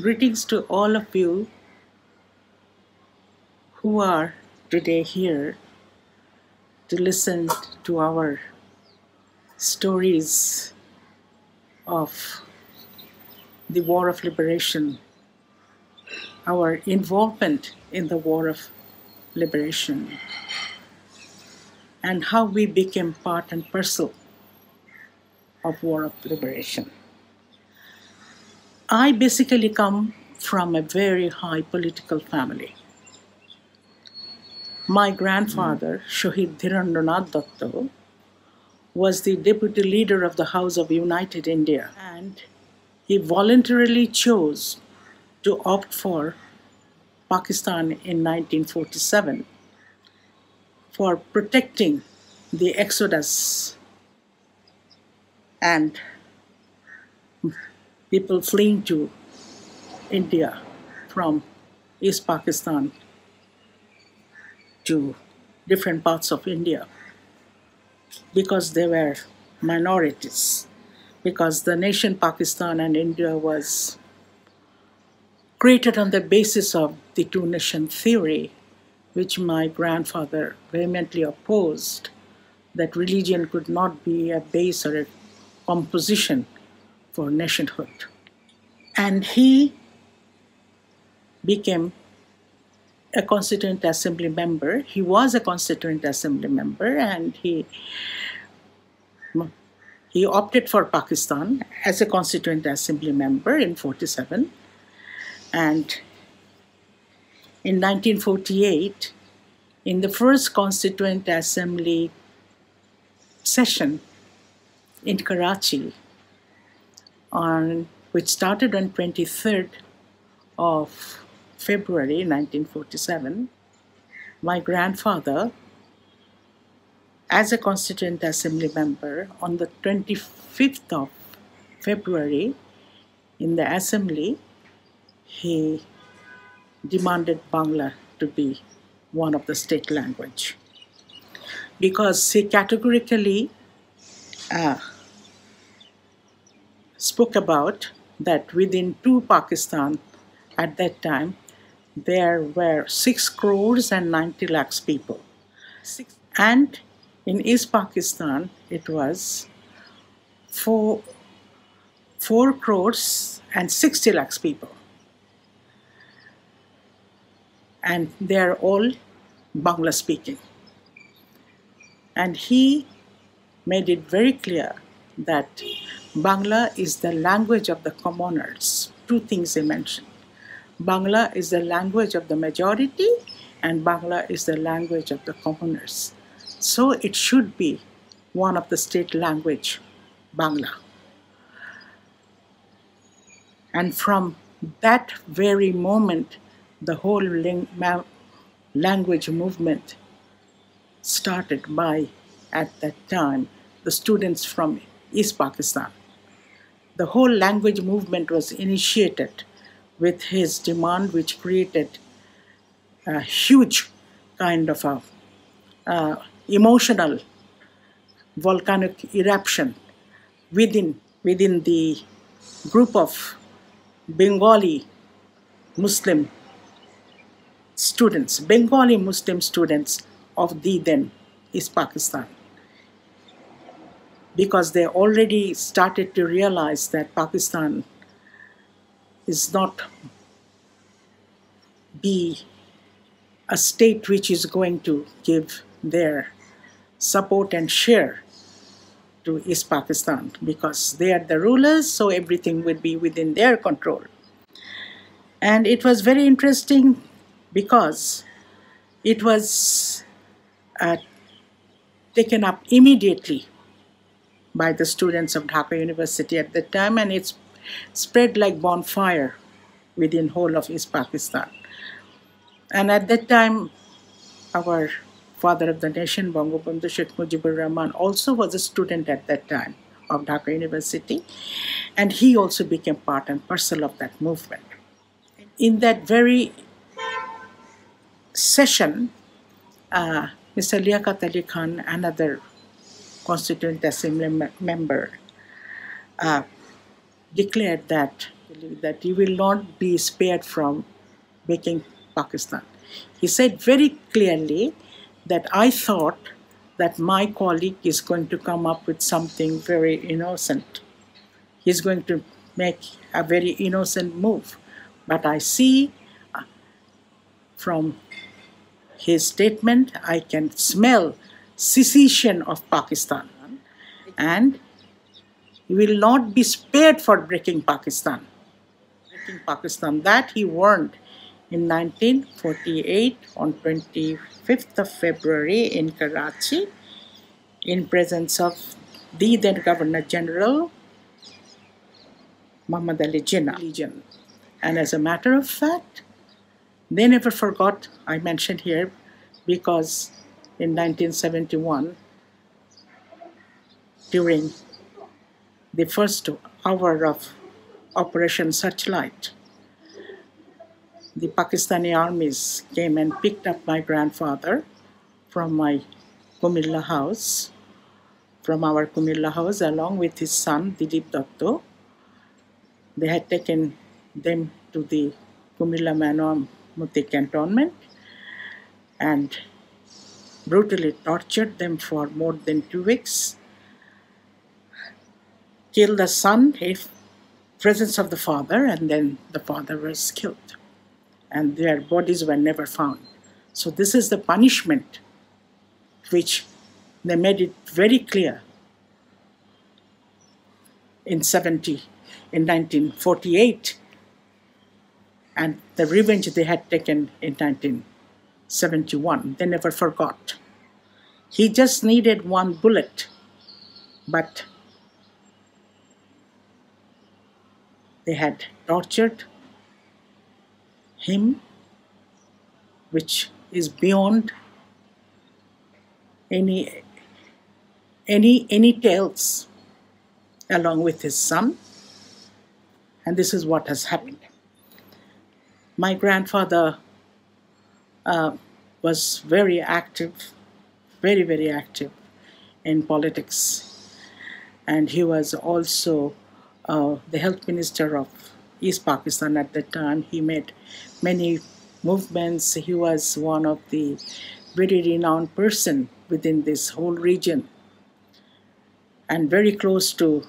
Greetings to all of you who are today here to listen to our stories of the War of Liberation, our involvement in the War of Liberation, and how we became part and parcel of War of Liberation. I basically come from a very high political family. My grandfather, Shohid Dhirendranath Dutta, was the deputy leader of the House of United India, and he voluntarily chose to opt for Pakistan in 1947 for protecting the exodus and people fleeing to India from East Pakistan to different parts of India, because they were minorities, because the nation Pakistan and India was created on the basis of the two-nation theory, which my grandfather vehemently opposed, that religion could not be a base or a composition for nationhood. And he became a Constituent Assembly member. He was a Constituent Assembly member, and he opted for Pakistan as a Constituent Assembly member in 1947. And in 1948, in the first Constituent Assembly session in Karachi, which started on 23rd of February 1947, my grandfather, as a Constituent Assembly member, on the 25th of February in the Assembly, he demanded Bangla to be one of the state language, because he categorically spoke about that within two Pakistan at that time there were 6 crores and 90 lakhs people. And in East Pakistan it was 4 crores and 60 lakhs people. And they are all Bangla speaking. And he made it very clear that Bangla is the language of the commoners. Two things he mentioned. Bangla is the language of the majority, and Bangla is the language of the commoners. So it should be one of the state language, Bangla. And from that very moment, the whole language movement started by, at that time, the students from East Pakistan. The whole language movement was initiated with his demand, which created a huge kind of a, emotional volcanic eruption within the group of Bengali Muslim students, Bengali Muslim students of the then East Pakistan, because they already started to realize that Pakistan is not be a state which is going to give their support and share to East Pakistan, because they are the rulers, so everything would be within their control. And it was very interesting, because it was taken up immediately by the students of Dhaka University at that time, and it spread like bonfire within whole of East Pakistan. And at that time, our father of the nation, Bangabandhu Sheikh Mujibur Rahman, also was a student at that time of Dhaka University, and he also became part and parcel of that movement. In that very session, Mr. Liaquat Ali Khan, another Constituent Assembly member, declared that believe that you will not be spared from making Pakistan. He said very clearly that I thought that my colleague is going to come up with something very innocent. He's going to make a very innocent move. But I see from his statement, I can smell secession of Pakistan. And he will not be spared for breaking Pakistan. That he warned in 1948 on 25th of February in Karachi, in presence of the then Governor General Muhammad Ali Jinnah. And as a matter of fact, they never forgot. I mentioned here because in 1971, during the first hour of Operation Searchlight, the Pakistani armies came and picked up my grandfather from my Cumilla house, from our Cumilla house, along with his son, Dilip Dutta. They had taken them to the Cumilla Manomuti cantonment and brutally tortured them for more than 2 weeks, killed the son in presence of the father, and then the father was killed. And their bodies were never found. So this is the punishment which they made it very clear in 1948, and the revenge they had taken in 1971. They never forgot. He just needed one bullet, but they had tortured him, which is beyond any tales, along with his son. And this is what has happened. My grandfather was very active, very, very active in politics. And he was also the health minister of East Pakistan at that time. He made many movements. He was one of the very renowned person within this whole region and very close to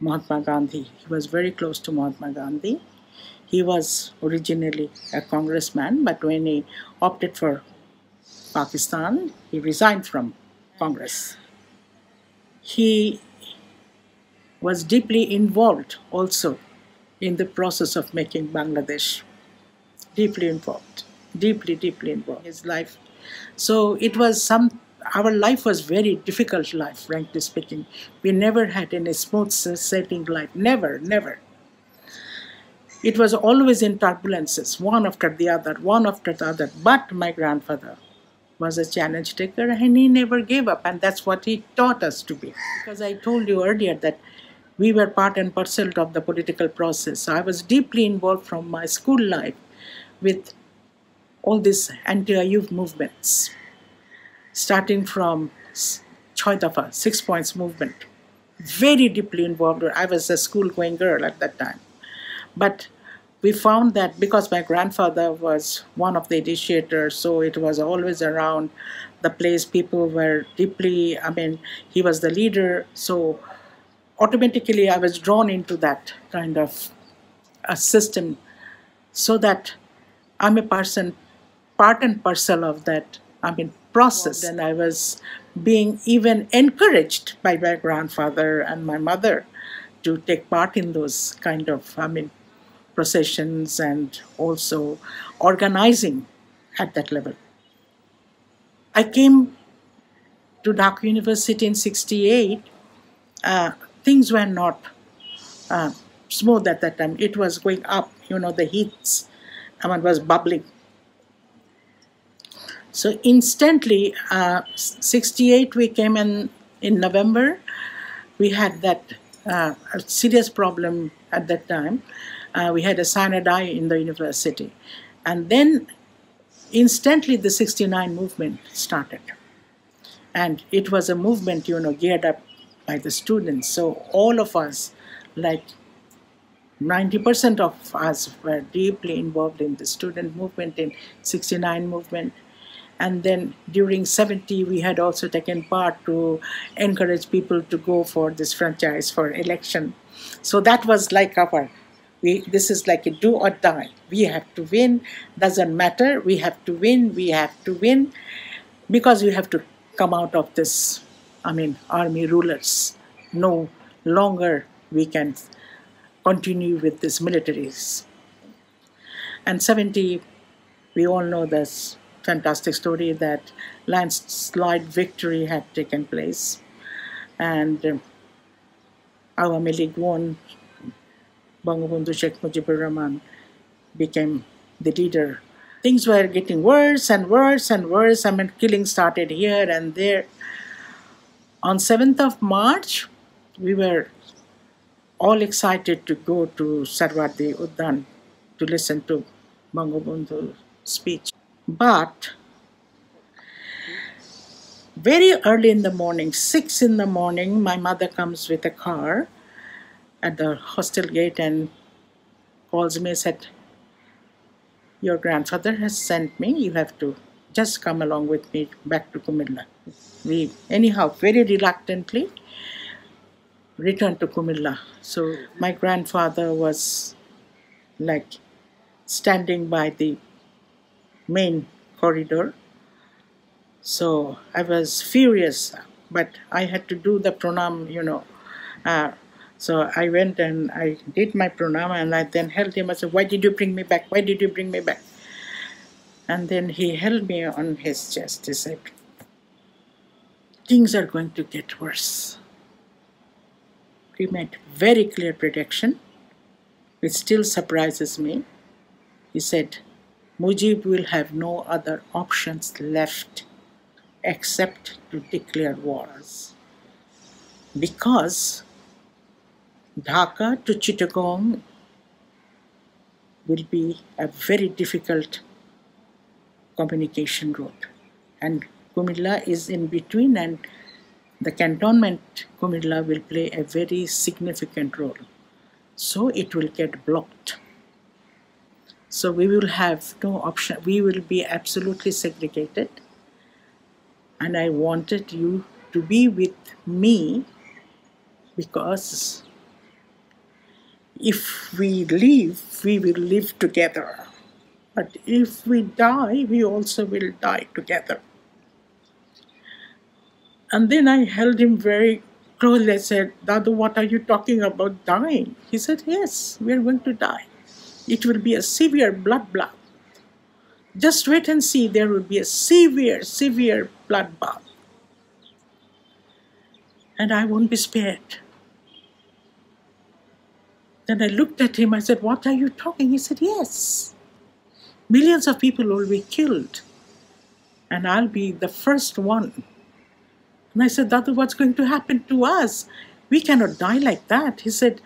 Mahatma Gandhi. He was very close to Mahatma Gandhi. He was originally a congressman, but when he opted for Pakistan, he resigned from Congress. He was deeply involved also in the process of making Bangladesh, deeply involved in his life. So it was our life was very difficult life, frankly speaking. We never had any smooth sailing life, never, never. It was always in turbulences, one after the other, But my grandfather was a challenge taker and he never gave up, and that's what he taught us to be. Because I told you earlier that we were part and parcel of the political process. I was deeply involved from my school life with all these anti-youth movements, starting from Choidafa, 6 Points movement. Very deeply involved. I was a school-going girl at that time. But we found that because my grandfather was one of the initiators, so it was always around the place. People were deeply, I mean, he was the leader, so automatically I was drawn into that kind of a system, so that I'm a person, part and parcel of that, I mean, process. And I was being even encouraged by my grandfather and my mother to take part in those kind of, I mean, processions and also organizing at that level. I came to Dhaka University in 1968. Things were not smooth at that time. It was going up, you know, the heats, I mean, was bubbling. So instantly, 1968 we came in November. We had that a serious problem at that time. We had a cyanide in the university. And then instantly the 1969 movement started. And it was a movement, you know, geared up by the students. So all of us, like 90% of us were deeply involved in the student movement, in 69 movement. And then during 70, we had also taken part to encourage people to go for this franchise for election. So that was like our, this is like a do or die. We have to win, doesn't matter. We have to win because we have to come out of this, army rulers. No longer we can continue with these militaries. And 70, we all know this fantastic story that landslide victory had taken place, and Awami League won. Bangabandhu Sheikh Mujibur Rahman became the leader. Things were getting worse and worse and worse. Killing started here and there. On 7th of March, we were all excited to go to Sarvati Uddhan to listen to Bangabandhu's speech. But very early in the morning, 6 in the morning, my mother comes with a car at the hostel gate and calls me and said, "Your grandfather has sent me, you have to just come along with me back to Cumilla." We, anyhow, very reluctantly returned to Cumilla. So my grandfather was like standing by the main corridor. So I was furious, but I had to do the pranam, so I went and I did my pranam, and I then held him. I said, "Why did you bring me back? Why did you bring me back?" And then he held me on his chest. He said, "Things are going to get worse." He made very clear prediction, which still surprises me. He said, "Mujib will have no other options left except to declare wars, because Dhaka to Chittagong will be a very difficult communication route, and Cumilla is in between, and the cantonment Cumilla will play a very significant role, so it will get blocked. So we will have no option, we will be absolutely segregated, and I wanted you to be with me, because if we live, we will live together. But if we die, we also will die together." And then I held him very closely. I said, "Dadu, what are you talking about dying?" He said, "Yes, we are going to die. It will be a severe bloodbath. Just wait and see, there will be a severe, severe bloodbath. And I won't be spared." Then I looked at him, I said, "What are you talking?" He said, "Yes. Millions of people will be killed, and I'll be the first one." And I said, "Dadu, what's going to happen to us? We cannot die like that." He said,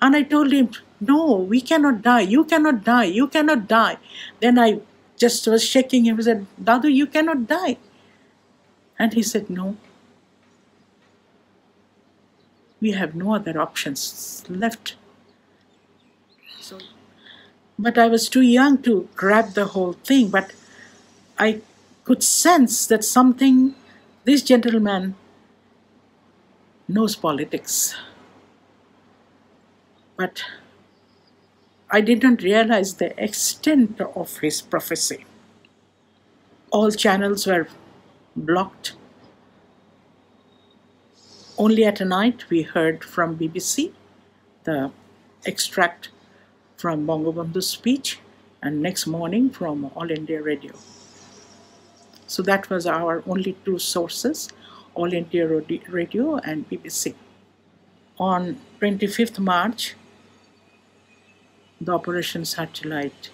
and I told him, "No, we cannot die, you cannot die, you cannot die." Then I just was shaking him, I said, "Dadu, you cannot die." And he said, "No. We have no other options left." So, but I was too young to grab the whole thing, but I could sense that something, this gentleman knows politics. But I didn't realize the extent of his prophecy. All channels were blocked. Only at night we heard from BBC the extract from Bangabandhu's speech, and next morning from All India Radio. So that was our only two sources, All India Radio and BBC. On 25th March, the Operation Searchlight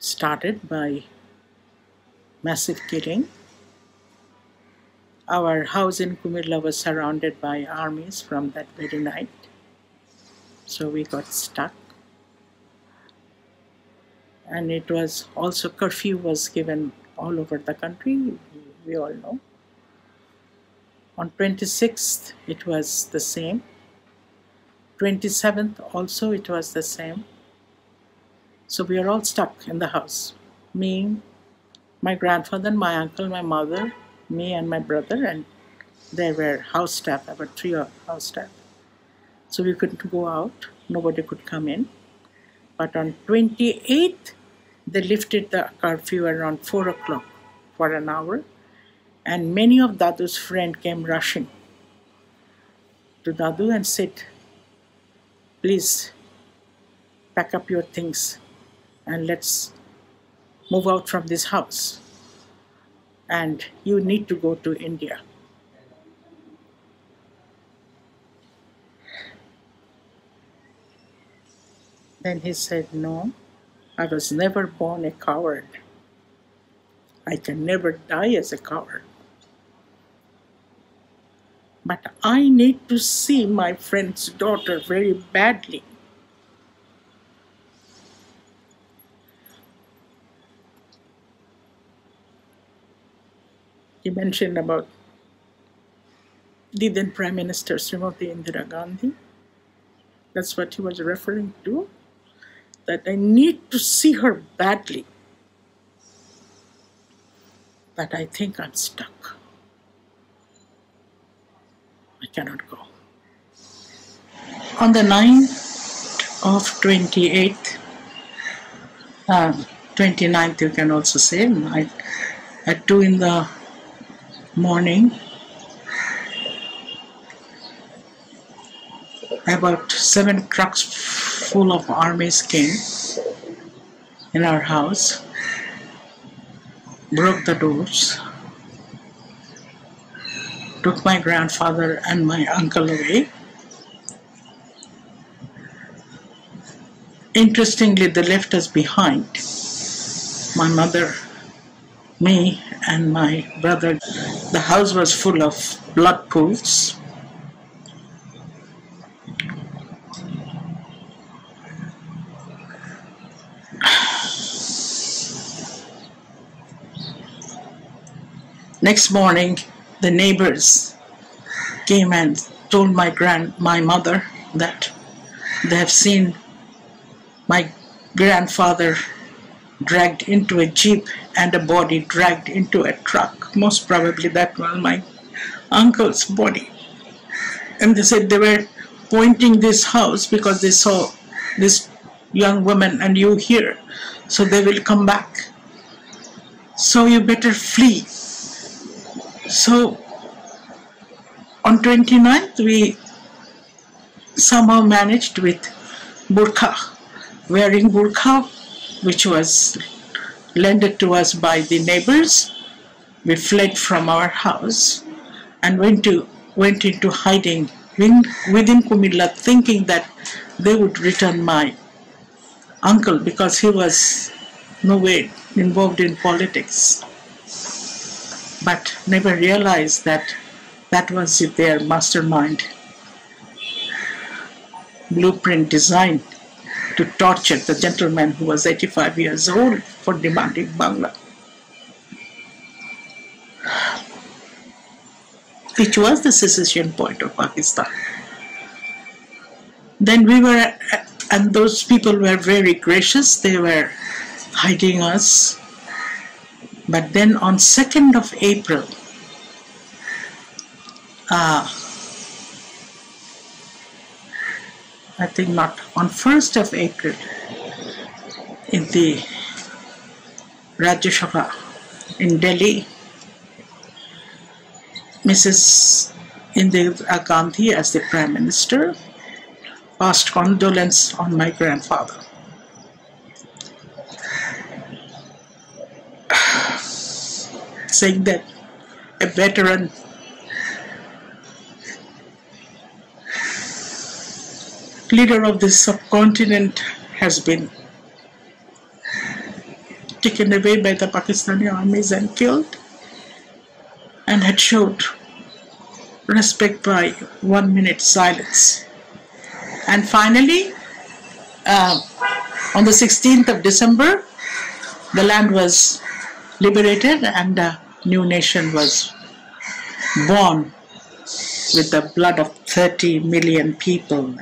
started by massive killing. Our house in Cumilla was surrounded by armies from that very night, so we got stuck. And it was also, curfew was given all over the country, we all know. On 26th, it was the same. 27th also it was the same. So we are all stuck in the house. Me, my grandfather, my uncle, my mother, me and my brother, and there were house staff, there were three house staff. So we couldn't go out, nobody could come in. But on 28th, they lifted the curfew around 4 o'clock for an hour, and many of Dadu's friends came rushing to Dadu and said, please pack up your things and let's move out from this house, and you need to go to India. Then he said, no, I was never born a coward. I can never die as a coward. But I need to see my friend's daughter very badly. He mentioned about the then Prime Minister Srimati Indira Gandhi. That's what he was referring to, that I need to see her badly, but I think I'm stuck. I cannot go. On the 29th, you can also say, at 2 in the morning, about 7 trucks full of armies came in our house, broke the doors, took my grandfather and my uncle away. Interestingly, they left us behind, my mother, me and my brother. The house was full of blood pools. Next morning, the neighbors came and told my mother that they have seen my grandfather dragged into a jeep and a body dragged into a truck. Most probably that was my uncle's body. And they said they were pointing this house because they saw this young woman and you here, so they will come back. So you better flee. So on 29th, we somehow managed with burqa, wearing burqa, which was lended to us by the neighbors. We fled from our house and went into hiding within Cumilla, thinking that they would return my uncle because he was no way involved in politics. But never realized that that was their mastermind blueprint designed to torture the gentleman who was 85 years old for demanding Bangla. Which was the secession point of Pakistan. Then we were, and those people were very gracious, they were hiding us. But then on 2nd of April, I think not, on 1st of April, in the Rajya Sabha in Delhi, Mrs. Indira Gandhi, as the Prime Minister, passed condolence on my grandfather. Saying that a veteran leader of this subcontinent has been taken away by the Pakistani armies and killed, and had showed respect by 1 minute silence. And finally, on the 16th of December, the land was liberated and a new nation was born with the blood of 30 million people.